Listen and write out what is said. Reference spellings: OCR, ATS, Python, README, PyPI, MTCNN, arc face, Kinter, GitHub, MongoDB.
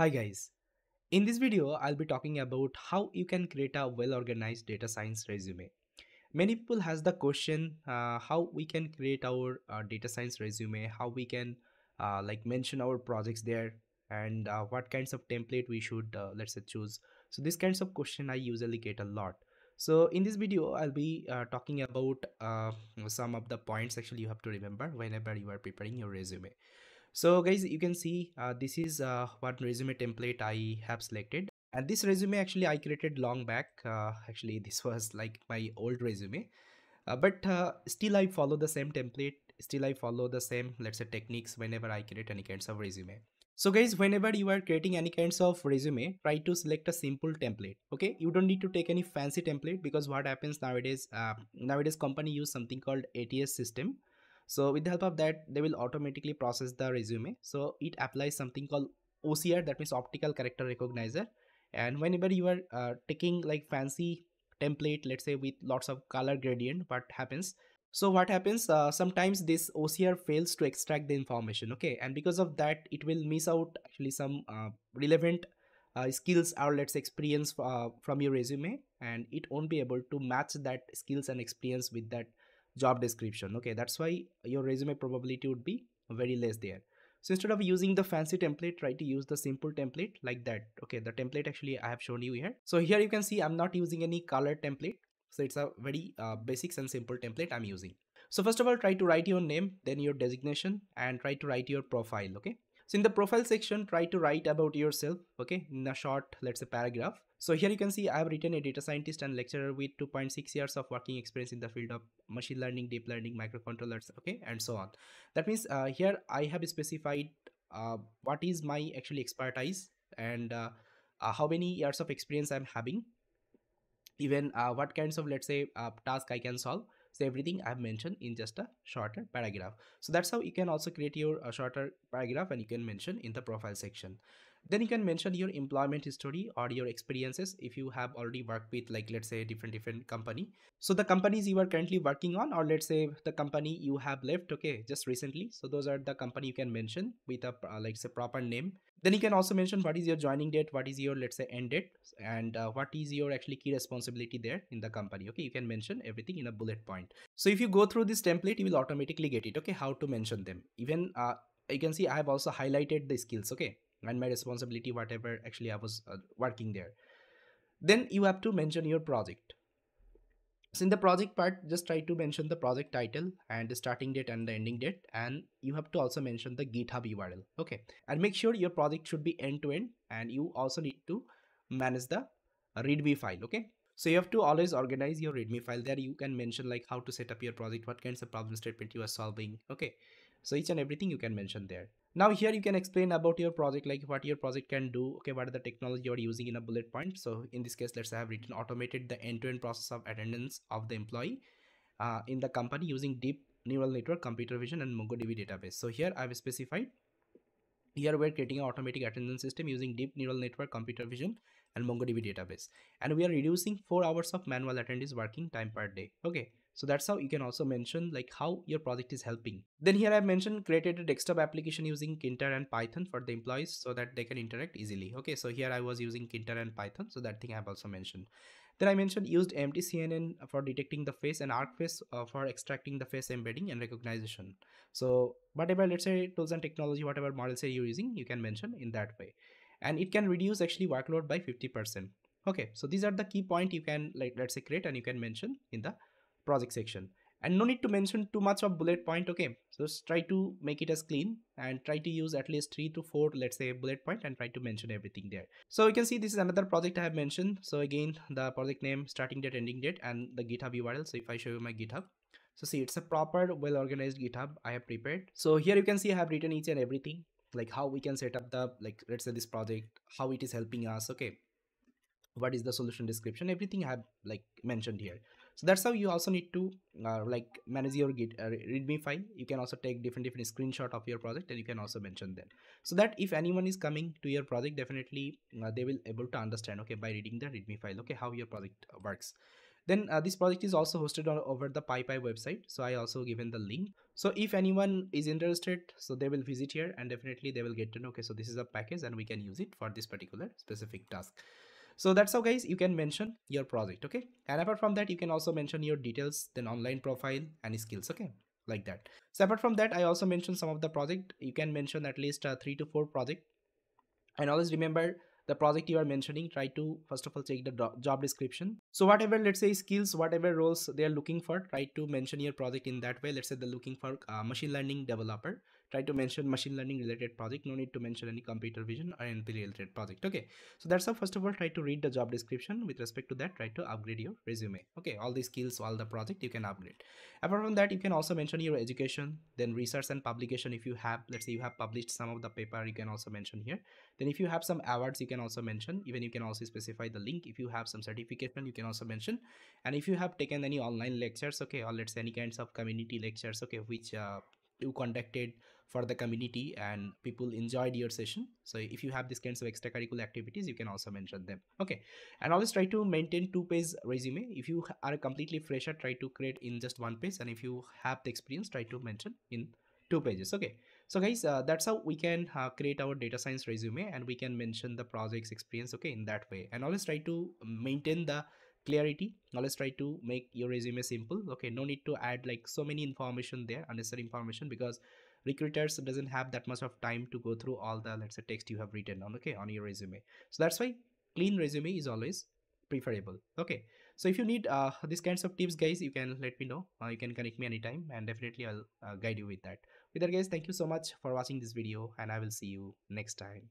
Hi guys, in this video I'll be talking about how you can create a well-organized data science resume. Many people has the question how we can create our data science resume, how we can like mention our projects there, and what kinds of template we should let's say choose. So these kinds of question I usually get a lot. So in this video I'll be talking about some of the points actually you have to remember whenever you are preparing your resume. So guys, you can see this is what resume template I have selected, and this resume actually I created long back. Actually this was like my old resume, but still I follow the same template, still I follow the same let's say techniques whenever I create any kinds of resume. So guys, whenever you are creating any kinds of resume, try to select a simple template. Okay, you don't need to take any fancy template, because what happens nowadays, company use something called ATS system. So with the help of that, they will automatically process the resume. So it applies something called OCR, that means optical character recognizer. And whenever you are taking like fancy template, let's say with lots of color gradient, what happens? So what happens? Sometimes this OCR fails to extract the information. Okay, and because of that, it will miss out actually some relevant skills or let's say experience from your resume, and it won't be able to match that skills and experience with that job description. Okay, that's why your resume probability would be very less there. So instead of using the fancy template, try to use the simple template like that. Okay, the template actually I have shown you here. So here you can see I'm not using any color template, so it's a very basic and simple template I'm using. So first of all, try to write your name, then your designation, and try to write your profile. Okay, so in the profile section, try to write about yourself, okay, in a short let's say paragraph. So here you can see I have written a data scientist and lecturer with 2.6 years of working experience in the field of machine learning, deep learning, microcontrollers, okay, and so on. That means here I have specified what is my actually expertise, and how many years of experience I'm having, even what kinds of let's say task I can solve. So everything I've mentioned in just a shorter paragraph. So that's how you can also create your shorter paragraph, and you can mention in the profile section. Then you can mention your employment history or your experiences if you have already worked with like let's say different company. So the companies you are currently working on, or let's say the company you have left, okay, just recently. So those are the company you can mention with a like say proper name. Then you can also mention what is your joining date, what is your let's say end date, and what is your actually key responsibility there in the company. Okay, you can mention everything in a bullet point. So if you go through this template, you will automatically get it, okay, how to mention them. Even you can see I have also highlighted the skills, okay, and my responsibility, whatever actually I was working there. Then you have to mention your project. So in the project part, just try to mention the project title and the starting date and the ending date, and you have to also mention the GitHub URL, okay, and make sure your project should be end-to-end, and you also need to manage the README file, okay. So you have to always organize your README file. There you can mention like how to set up your project, what kinds of problem statement you are solving, okay, so each and everything you can mention there. Now here you can explain about your project, like what your project can do, okay, what are the technology you are using in a bullet point. So in this case, let's say I have written automated the end-to-end process of attendance of the employee in the company using deep neural network, computer vision, and MongoDB database. So here I have specified, here we're creating an automatic attendance system using deep neural network, computer vision, and MongoDB database, and we are reducing 4 hours of manual attendees working time per day, okay. So that's how you can also mention like how your project is helping. Then here I've mentioned created a desktop application using Kinter and Python for the employees so that they can interact easily. Okay, so here I was using Kinter and Python, so that thing I've also mentioned. Then I mentioned used MTCNN for detecting the face, and arc face for extracting the face embedding and recognition. So whatever, let's say tools and technology, whatever models you're using, you can mention in that way. And it can reduce actually workload by 50%. Okay, so these are the key point you can like let's say create, and you can mention in the project section, and no need to mention too much of bullet point, okay. So just try to make it as clean, and try to use at least 3 to 4 let's say bullet point, and try to mention everything there. So you can see this is another project I have mentioned. So again, the project name, starting date, ending date, and the GitHub URL. So if I show you my GitHub, so see it's a proper well-organized GitHub I have prepared. So here you can see I have written each and everything, like how we can set up the like let's say this project, how it is helping us, okay, what is the solution description, everything I have like mentioned here. So that's how you also need to like manage your readme file. You can also take different screenshot of your project, and you can also mention them, so that if anyone is coming to your project, definitely they will able to understand, okay, by reading the readme file, okay, how your project works. Then this project is also hosted over the PyPI website, so I also given the link. So if anyone is interested, so they will visit here and definitely they will get to know, okay, so this is a package and we can use it for this particular specific task. So that's how, guys, you can mention your project, okay? And apart from that, you can also mention your details, then online profile and skills, okay? Like that. So apart from that, I also mentioned some of the project. You can mention at least 3 to 4 project. And always remember, the project you are mentioning, try to first of all check the job description. So whatever, let's say, skills, whatever roles they are looking for, try to mention your project in that way. Let's say they're looking for machine learning developer, try to mention machine learning related project. No need to mention any computer vision or NLP related project, okay? So that's how, first of all, try to read the job description. With respect to that, try to upgrade your resume, okay? All the skills, all the project you can upgrade. Apart from that, you can also mention your education, then research and publication. If you have, let's say, you have published some of the paper, you can also mention here. Then if you have some awards, you can also mention. Even you can also specify the link. If you have some certification, you can also mention. And if you have taken any online lectures, okay, or let's say any kinds of community lectures, okay, which you conducted for the community and people enjoyed your session. So if you have these kinds of extracurricular activities, you can also mention them, okay? And always try to maintain 2-page resume. If you are a completely fresher, try to create in just 1 page, and if you have the experience, try to mention in 2 pages, okay? So guys, that's how we can create our data science resume, and we can mention the project's experience, okay, in that way. And always try to maintain the clarity. Always try to make your resume simple, okay? No need to add like so many information there, unnecessary information, because recruiters doesn't have that much of time to go through all the, let's say, text you have written on, okay, on your resume. So that's why clean resume is always preferable, okay? So if you need these kinds of tips, guys, you can let me know. You can connect me anytime, and definitely I'll guide you with that. With that, guys, thank you so much for watching this video, and I will see you next time.